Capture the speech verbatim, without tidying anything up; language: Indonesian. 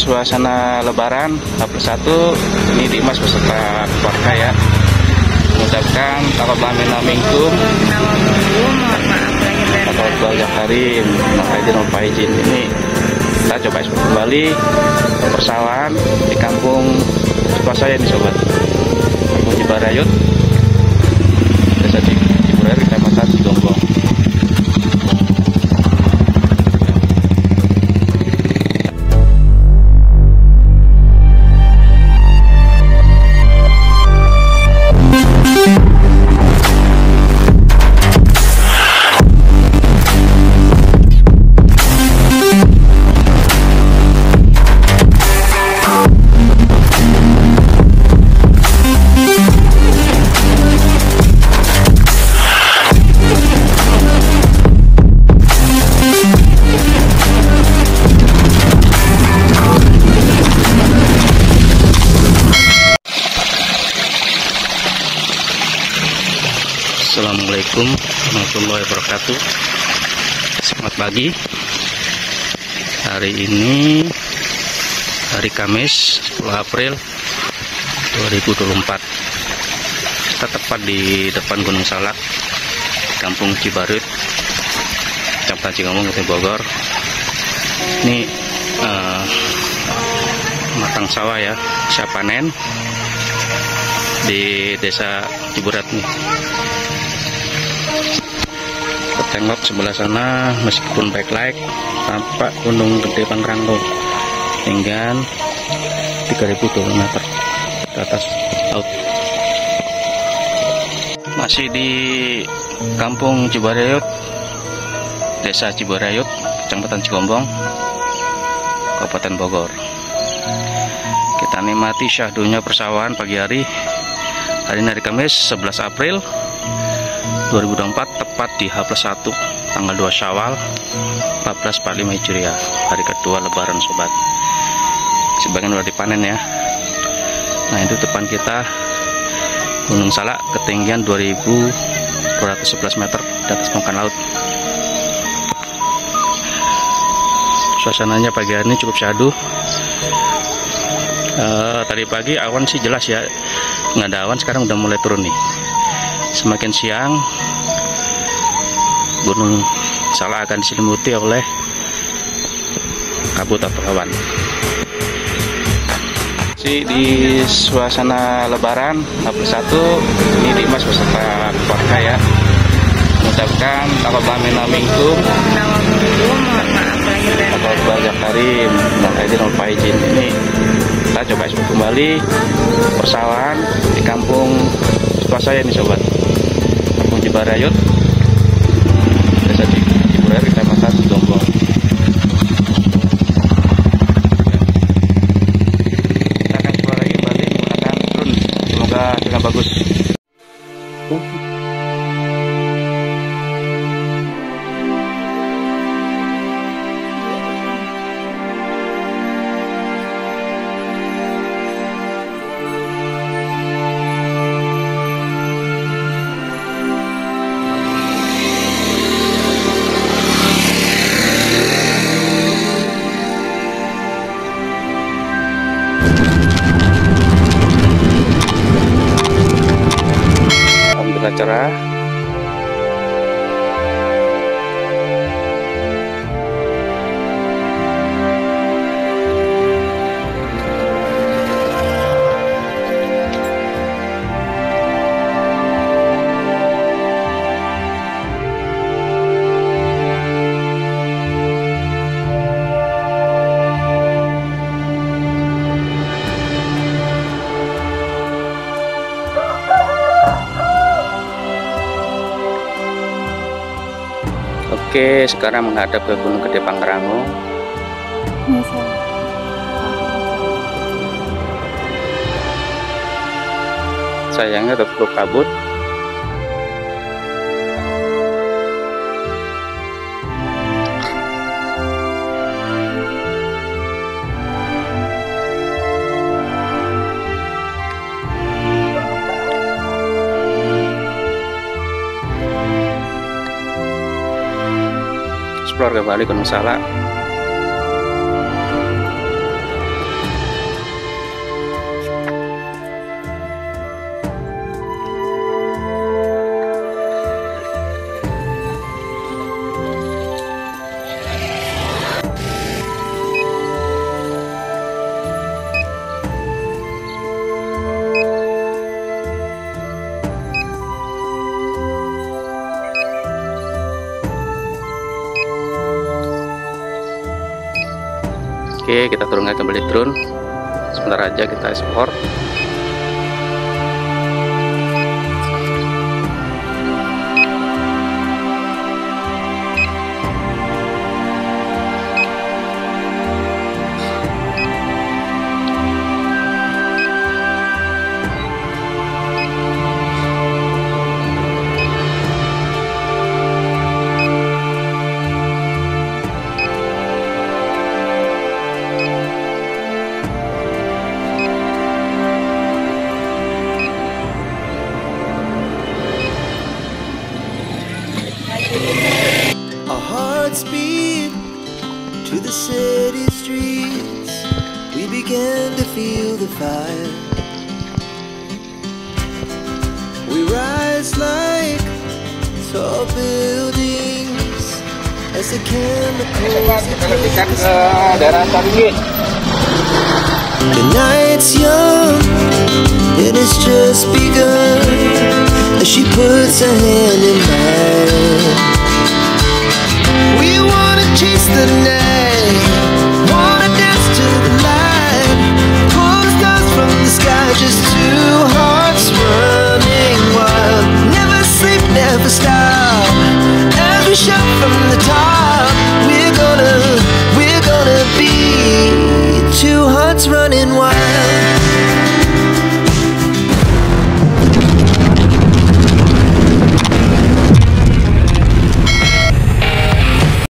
suasana lebaran H plus satu ini Dimas beserta keluarga ya mengucapkan Assalamualaikum warahmatullahi wabarakatuh. Ini kita coba eksplor kembali persawahan di kampung sekolah saya nih sobat, kampung Ciburayut, desa Ciburayut, kecamatan Cigombong. Assalamualaikum warahmatullahi wabarakatuh. Selamat pagi. Hari ini hari Kamis sepuluh April dua ribu dua puluh empat. Kita tepat di depan Gunung Salak, Kampung Ciburayut, Kecamatan Cigombong, Kabupaten Bogor. Ini uh, matang sawah ya, siap panen di desa Ciburayut nih. Tengok sebelah sana, meskipun backlight tampak gunung Gede Pangrango tinggian tiga ribu dua puluh meter ke atas laut. Masih di kampung Ciburayut, desa Ciburayut, kecamatan Cigombong, Kabupaten Bogor. Kita nikmati syahdunya persawahan pagi hari. Hari ini hari Kamis sebelas April dua ribu dua puluh empat, tepat di H plus satu tanggal dua Syawal seribu empat ratus empat puluh lima Hijriah, hari kedua lebaran sobat. Sebagian udah dipanen ya. Nah, itu depan kita Gunung Salak ketinggian dua ribu dua ratus sebelas meter di atas permukaan laut. Suasananya pagi hari ini cukup syahdu. Uh, tadi pagi awan sih jelas ya, nggak ada awan, sekarang udah mulai turun nih. Semakin siang Gunung Salak akan diselimuti oleh kabut atau awan. Si di suasana lebaran H plus satu ini Dimas beserta keluarga ya mengucapkan Assalamualaikum warahmatullahi wabarakatuh. Ini kita coba eksplor kembali persawahan di kampung sekolah saya nih sobat, kampung Ciburayut, desa Ciburayut, kecamatan Cigombong. Kita akan coba lagi balik menggunakan drone, semoga dengan bagus. Uh. Cerah, oke, sekarang menghadap ke Gunung Gede Pangrango. Sayangnya tertutup kabut. Keluarga balik Gunung Salak. Oke, kita turunkan kembali drone. Sebentar aja kita ekspor. The night's young, it has just begun, as she puts her hand in mine.